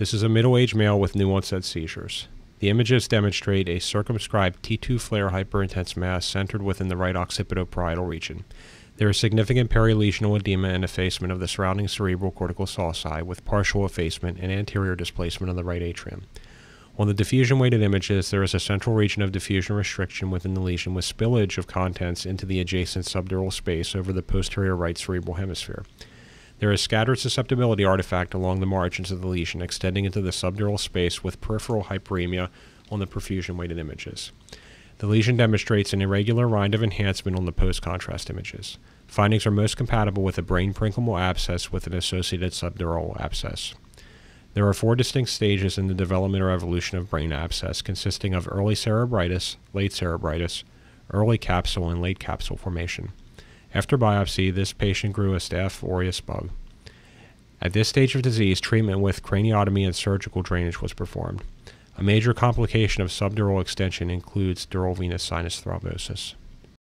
This is a middle-aged male with new-onset seizures. The images demonstrate a circumscribed T2/FLAIR hyperintense mass centered within the right occipitoparietal region. There is significant perilesional edema and effacement of the surrounding cerebral cortical sulci with partial effacement and anterior displacement of the right atrium. On the diffusion-weighted images, there is a central region of diffusion restriction within the lesion with spillage of contents into the adjacent subdural space over the posterior right cerebral hemisphere. There is scattered susceptibility artifact along the margins of the lesion extending into the subdural space with peripheral hyperemia on the perfusion-weighted images. The lesion demonstrates an irregular rind of enhancement on the post-contrast images. Findings are most compatible with a brain parenchymal abscess with an associated subdural abscess. There are four distinct stages in the development or evolution of brain abscess, consisting of early cerebritis, late cerebritis, early capsule, and late capsule formation. After biopsy, this patient grew a Staph aureus bug. At this stage of disease, treatment with craniotomy and surgical drainage was performed. A major complication of subdural extension includes dural venous sinus thrombosis.